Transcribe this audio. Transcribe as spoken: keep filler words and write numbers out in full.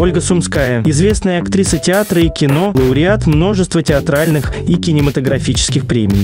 Ольга Сумская, известная актриса театра и кино, лауреат множества театральных и кинематографических премий.